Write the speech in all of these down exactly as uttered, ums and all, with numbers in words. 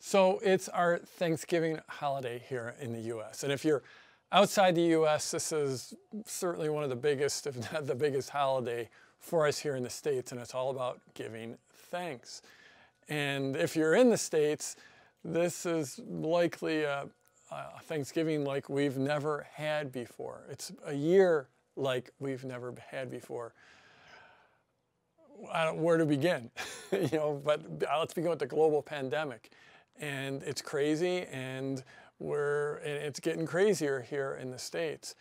So it's our Thanksgiving holiday here in the U S And if you're outside the U S, this is certainly one of the biggest, if not the biggest holiday for us here in the States, and it's all about giving thanks. And if you're in the States, this is likely a, a Thanksgiving like we've never had before. It's a year like we've never had before. I don't know where to begin, you know, but let's begin with the global pandemic. And it's crazy, and we're, and it's getting crazier here in the States.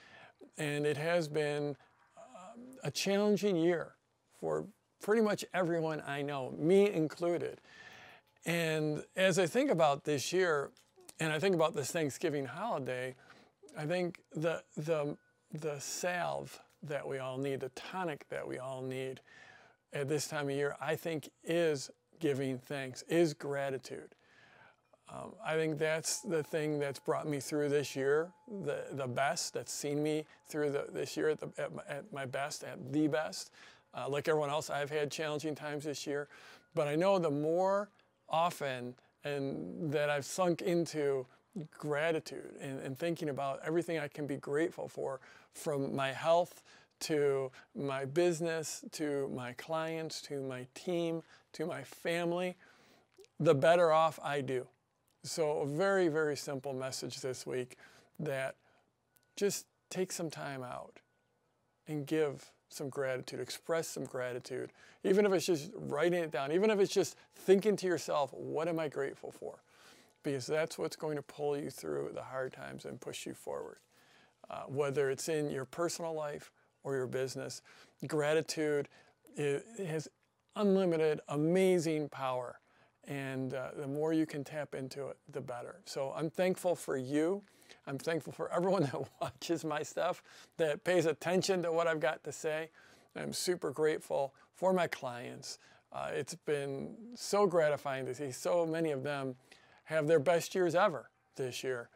And it has been um, a challenging year for pretty much everyone I know, me included. And as I think about this year, and I think about this Thanksgiving holiday, I think the, the, the salve that we all need, the tonic that we all need at this time of year, I think is giving thanks, is gratitude. Um, I think that's the thing that's brought me through this year, the, the best, that's seen me through the, this year at, the, at, my, at my best, at the best. Uh, like everyone else, I've had challenging times this year, but I know the more often and that I've sunk into gratitude and, and thinking about everything I can be grateful for, from my health to my business, to my clients, to my team, to my family, the better off I do. So a very, very simple message this week, that just take some time out and give some gratitude, express some gratitude, even if it's just writing it down, even if it's just thinking to yourself, what am I grateful for? Because that's what's going to pull you through the hard times and push you forward. Uh, whether it's in your personal life or your business, gratitude is, has unlimited, amazing power. And uh, the more you can tap into it, the better. So I'm thankful for you. I'm thankful for everyone that watches my stuff, that pays attention to what I've got to say. I'm super grateful for my clients. Uh, it's been so gratifying to see so many of them have their best years ever this year.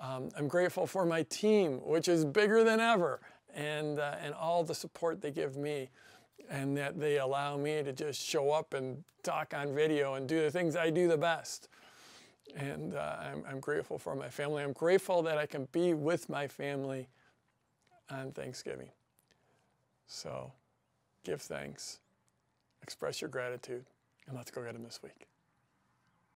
Um, I'm grateful for my team, which is bigger than ever, and, uh, and all the support they give me, and that they allow me to just show up and talk on video and do the things I do the best. And uh, I'm, I'm grateful for my family. I'm grateful that I can be with my family on Thanksgiving. So give thanks, express your gratitude, and let's go get them this week.